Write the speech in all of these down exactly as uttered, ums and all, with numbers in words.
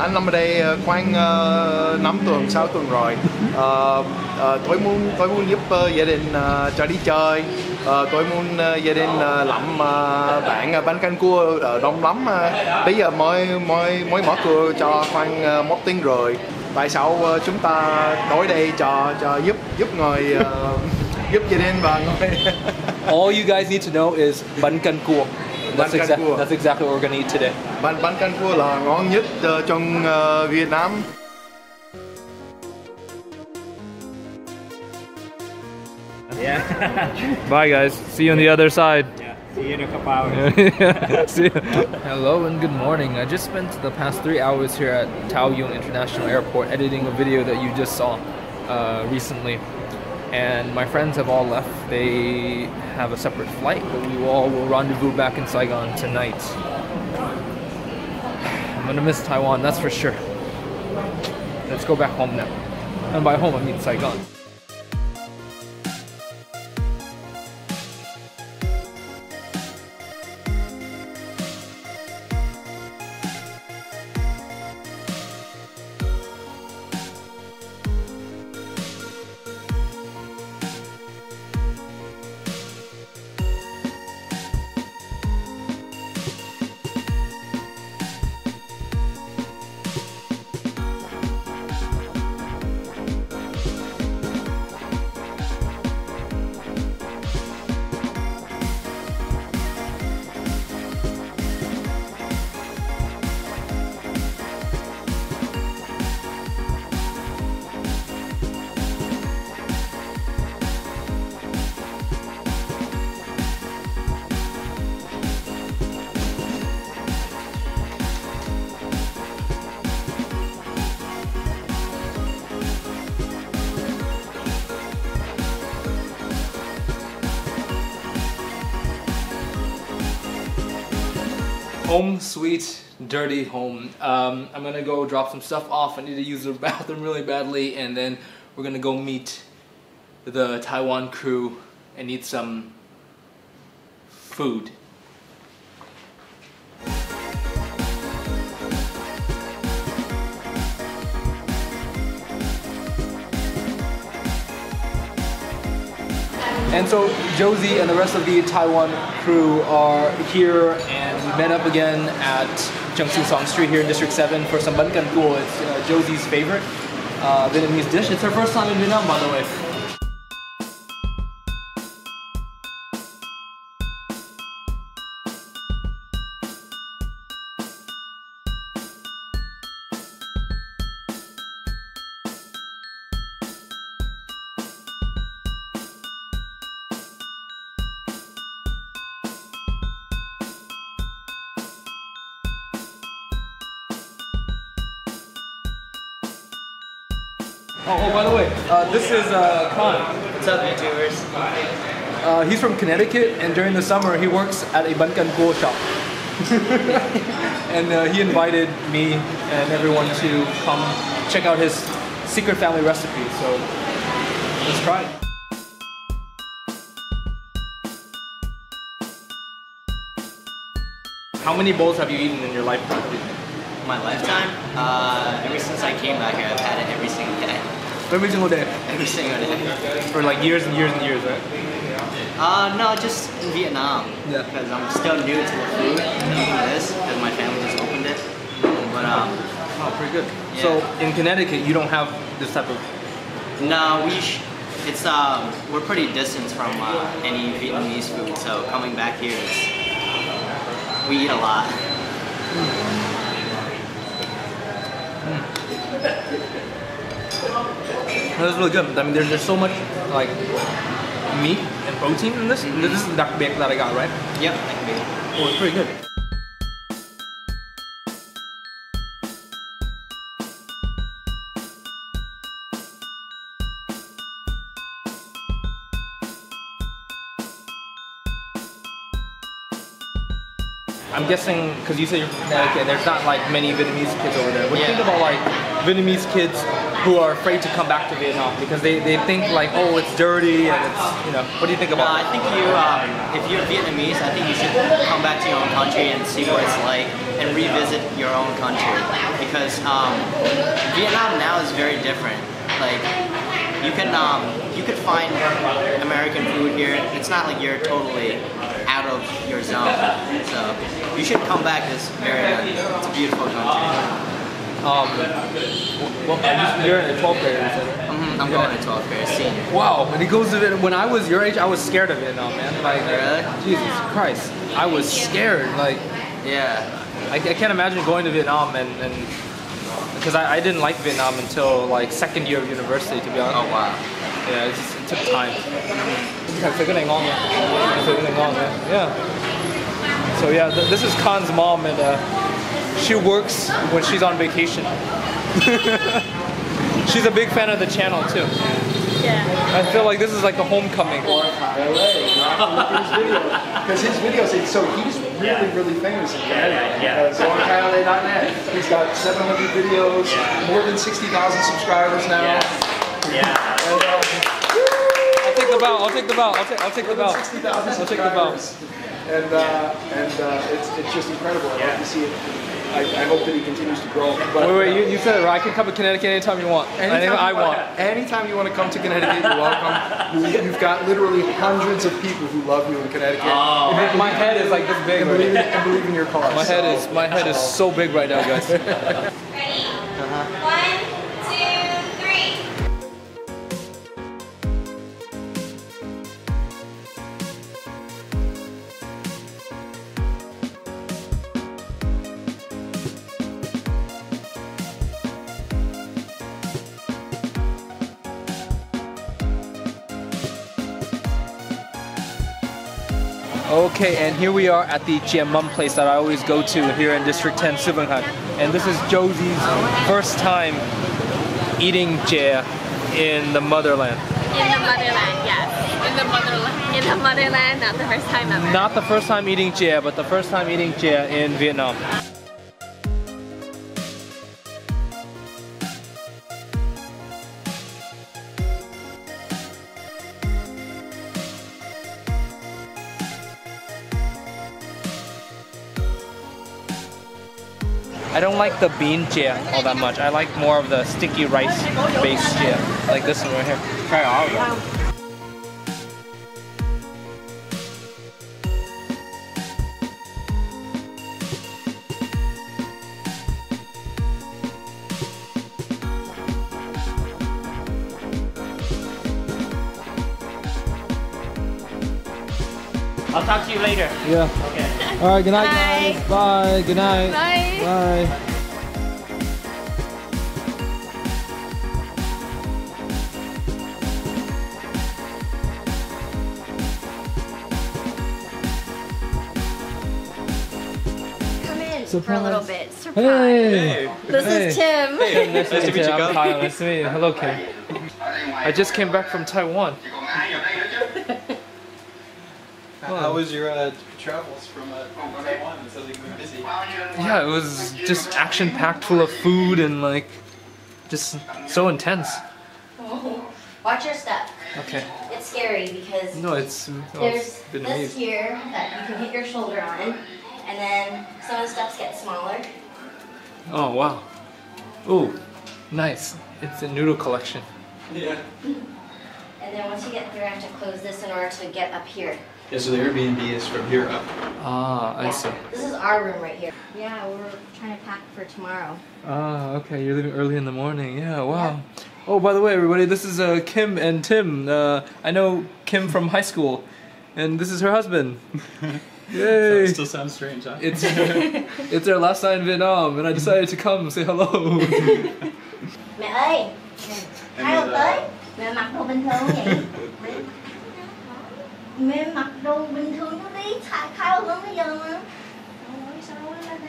Anh Lâm ở đây khoảng uh, năm tuần, sáu tuần rồi. Uh, uh, tôi muốn tôi muốn giúp uh, gia đình uh, cho đi chơi. Uh, tôi muốn uh, gia đình uh, lặm uh, bạn uh, Banh Canh Cua ở đông lắm. Uh, bây giờ mới, mới, mới mở cửa cho khoảng uh, một tiếng rồi. Tại sao uh, chúng ta tới đây cho, cho giúp giúp người uh, giúp gia đình và người... All you guys need to know is Banh Canh Cua. That's, exa that's exactly what we're going to eat today. Banh Canh Cua là ngon nhất uh, trong uh, Việt Nam. Yeah. Bye guys. See you on the other side. Yeah. See you in a couple hours. See you. Hello and good morning. I just spent the past three hours here at Taoyuan International Airport editing a video that you just saw uh, recently. And my friends have all left. They have a separate flight, but we all will rendezvous back in Saigon tonight. I'm gonna miss Taiwan, that's for sure. Let's go back home now. And by home, I mean Saigon. Home sweet, dirty home. Um, I'm gonna go drop some stuff off. I need to use the bathroom really badly, and then we're gonna go meet the Taiwan crew and eat some food. And so Josie and the rest of the Taiwan crew are here, and we met up again at Tran Xuan Soan Street here in District seven for some Banh Canh Cua. It's uh, Josie's favorite uh, Vietnamese dish. It's her first time in Vietnam, by the way. Oh, oh, by the way, uh, this is uh, Khanh. What's up, YouTubers? Uh, he's from Connecticut, and during the summer, he works at a Banh Canh Cua shop. And uh, he invited me and everyone to come check out his secret family recipe, so let's try it. How many bowls have you eaten in your lifetime? My lifetime? Uh, ever since I came out here, I've had it every single day. Every single day? Every single day. For like years and years and years, right? Uh, no, just in Vietnam. Yeah. Because I'm still new to the food, eating this, because my family just opened it. But, um... oh, pretty good. Yeah. So, in Connecticut, you don't have this type of... No, we... Sh it's, um... we're pretty distant from uh, any Vietnamese food, so coming back here is... We eat a lot. Mm. That's really good. I mean, there's, there's so much like meat and protein in this. Mm-hmm. This is the dak bek that I got, right? Yep, dak bek. Oh, it's pretty good. I'm guessing, because you said you're from Connecticut, there's not like many Vietnamese kids over there. What do you yeah. think about like Vietnamese kids who are afraid to come back to Vietnam because they, they think like, oh, it's dirty and it's, you know, what do you think about uh, that? I think you, um, if you're Vietnamese, I think you should come back to your own country and see what it's like and revisit your own country, because um, Vietnam now is very different. Like, you can, um, you could find American food here. It's not like you're totally out of your zone. So you should come back. This very, it's a beautiful country. Um, well, you're in a twelfth grade, is it? Mm-hmm, I'm going to twelfth grade, senior. Wow, when it goes to Vietnam, when I was your age, I was scared of Vietnam, man. Like, really? Jesus Christ, I was scared. Like, yeah, I, I can't imagine going to Vietnam and. and Because I, I didn't like Vietnam until like second year of university, to be honest. Oh wow. Yeah, it, just, it took time. Yeah. So yeah, th this is Khan's mom, and uh, she works when she's on vacation. She's a big fan of the channel too. Yeah. I feel like this is like a homecoming. Because his videos, so he's really, really famous in Canada. Yeah. Go on Kyle Le dot net. He's got seven hundred videos, yeah. more than sixty thousand subscribers now. Yeah. yeah. And, um, I'll take the belt. I'll take the belt. I'll take. I'll take the belt. sixty thousand subscribers. I'll take the belt. And uh, and uh, it's it's just incredible. I yeah. love to see it. I, I hope that he continues to grow. But, wait, wait, uh, you, you said it right. I can come to Connecticut anytime you want. Anytime, anytime I want. want. Anytime you want to come to Connecticut, you're welcome. You, you've got literally hundreds of people who love you in Connecticut. Oh, my, my head is like this big. I believe, I believe in your cause. My so. head is my head is so big right now, guys. Ready? Uh-huh. One, two, three. Okay, and here we are at the Che Mam place that I always go to here in District ten, Su Van Hanh. And this is Josie's first time eating che in the motherland. In the motherland, yes. In the motherland. In the motherland, not the first time ever. Not the first time eating che, but the first time eating che in Vietnam. I don't like the bean chia all that much. I like more of the sticky rice based chia, like this one right here. Try all of them. I'll talk to you later. Yeah. Okay. All right, good night, Bye. guys. Bye. Good night. Bye. Bye. Come in Surprise. for a little bit. Surprise. Hey. Hey. This hey. is Tim. Hey. Tim, nice, nice to meet you. I'm Kyle. Nice to meet you. Hello, Kim. I just came back from Taiwan. How was your uh, travels from uh, Taiwan? It sounds like you were busy. Yeah, it was just action-packed, full of food and like, just so intense. Oh. Watch your step. Okay. It's scary because no, it's oh, there's it's this here that you can hit your shoulder on, and then some of the steps get smaller. Oh wow! Ooh, nice. It's a noodle collection. Yeah. And then once you get through, I have to close this in order to get up here. Yeah, so the Airbnb is from here up. Ah, I yeah. see. This is our room right here. Yeah, we're trying to pack for tomorrow. Ah, okay, you're leaving early in the morning. Yeah, wow. Yeah. Oh, by the way, everybody, this is uh, Kim and Tim. Uh, I know Kim from high school, and this is her husband. Yay! So still sounds strange, huh? It's, it's their last night in Vietnam, and I decided to come say hello. Mẹ ơi! Hai hôm tới, mẹ mặc đồ bình thường vậy? Mẹ mặc đồ bình thường nó đi, Kyle vẫn bây giờ mà. Ôi sao nó lên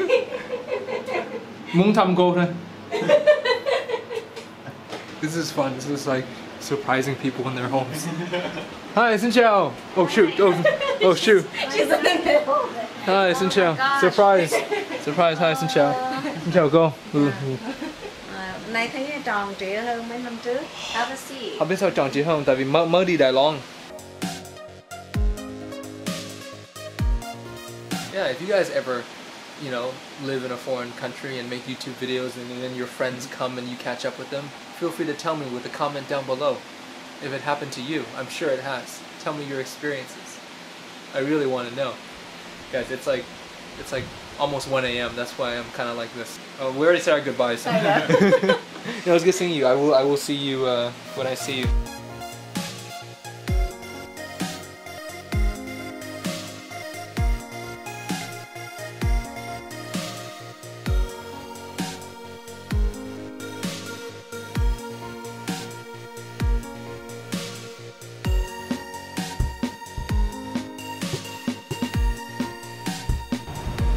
đây. Muốn thăm cô thôi. This is fun. This is like surprising people in their homes. Hi, xin chào. Oh shoot. Oh, oh shoot. She's in the middle of it. Hi, xin chào. Oh surprise. Surprise. Hi, xin chào. Xin chào cô. Nay thấy tròn trịa hơn mấy năm trước. Không biết sao tròn trịa hơn, tại vì mới mới đi Đài Loan. Yeah, if you guys ever, you know, live in a foreign country and make YouTube videos and then your friends come and you catch up with them, feel free to tell me with a comment down below if it happened to you. I'm sure it has. Tell me your experiences. I really want to know. Guys, it's like, it's like almost one A M That's why I'm kind of like this. Oh, we already said our goodbyes. So. It was good seeing you. I will, I will see you uh, when I see you.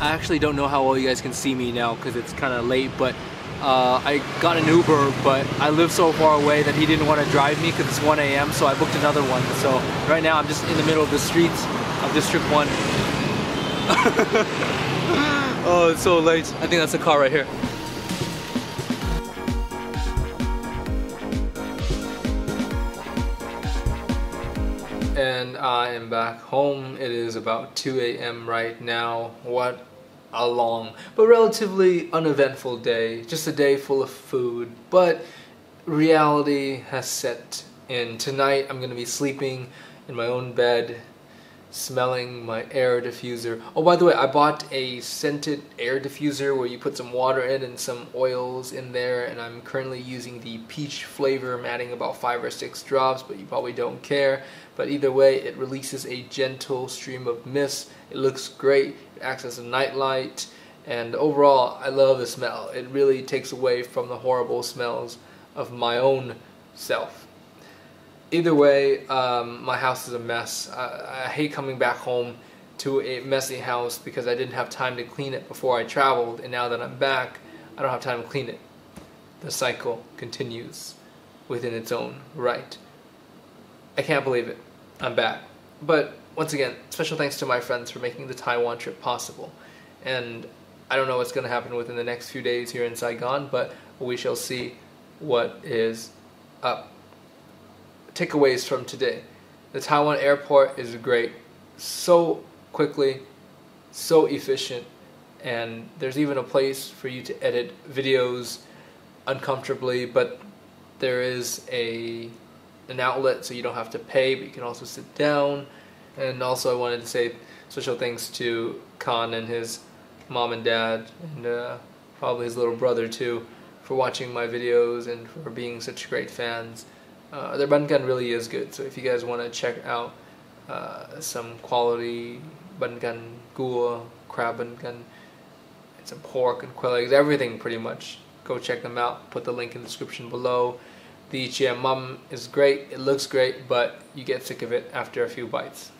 I actually don't know how well you guys can see me now because it's kind of late, but uh, I got an Uber, but I live so far away that he didn't want to drive me because it's one A M so I booked another one. So right now I'm just in the middle of the streets of District one. Oh, it's so late. I think that's the car right here. And I am back home. It is about two A M right now. What a long but relatively uneventful day. Just a day full of food, but reality has set in. Tonight I'm gonna be sleeping in my own bed, smelling my air diffuser. Oh, by the way, I bought a scented air diffuser where you put some water in and some oils in there, and I'm currently using the peach flavor. I'm adding about five or six drops, but you probably don't care. But either way, it releases a gentle stream of mist. It looks great. It acts as a nightlight, and overall, I love the smell. It really takes away from the horrible smells of my own self. Either way, um, my house is a mess. I, I hate coming back home to a messy house because I didn't have time to clean it before I traveled, and now that I'm back, I don't have time to clean it. The cycle continues within its own right. I can't believe it. I'm back. But once again, special thanks to my friends for making the Taiwan trip possible. And I don't know what's going to happen within the next few days here in Saigon, but we shall see what is up. Takeaways from today. The Taiwan airport is great, so quickly, so efficient, and there's even a place for you to edit videos uncomfortably, but there is a an outlet so you don't have to pay, but you can also sit down. And also I wanted to say special thanks to Khanh and his mom and dad, and uh, probably his little brother too, for watching my videos and for being such great fans. Uh, their Banh Canh really is good, so if you guys want to check out uh, some quality Banh Canh Cua, crab Banh Canh, and some pork and quail eggs, everything pretty much, go check them out. Put the link in the description below. The Che Mam is great, it looks great, but you get sick of it after a few bites.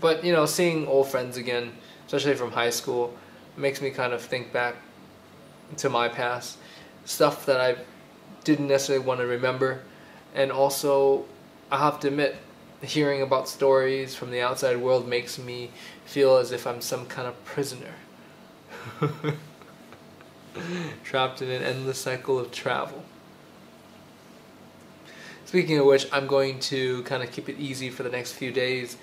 But you know, seeing old friends again, especially from high school, makes me kind of think back to my past, stuff that I didn't necessarily want to remember. And also, I have to admit, hearing about stories from the outside world makes me feel as if I'm some kind of prisoner. Trapped in an endless cycle of travel. Speaking of which, I'm going to kind of keep it easy for the next few days.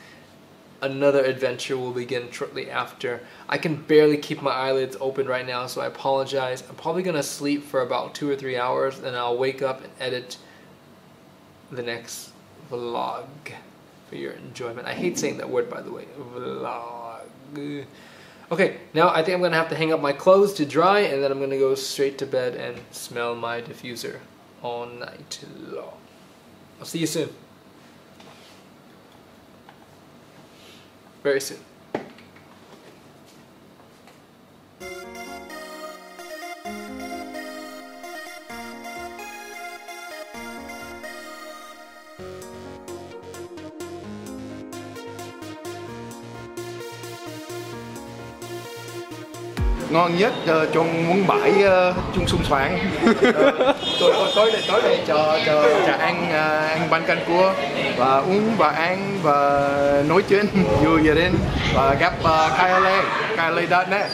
Another adventure will begin shortly after. I can barely keep my eyelids open right now, so I apologize. I'm probably going to sleep for about two or three hours, and I'll wake up and edit the next vlog for your enjoyment. I hate saying that word, by the way. Vlog. Okay, now I think I'm gonna have to hang up my clothes to dry, and then I'm gonna go straight to bed and smell my diffuser all night long. I'll see you soon. Very soon. ngon nhất uh, trong muốn bãi uh, chung xung xoáng. uh, tôi tới đây tới đây chờ chờ chờ ăn uh, ăn bánh canh cua và uống và ăn và nói chuyện vừa về đến và gặp uh, Kyle Le Kyle Le đó.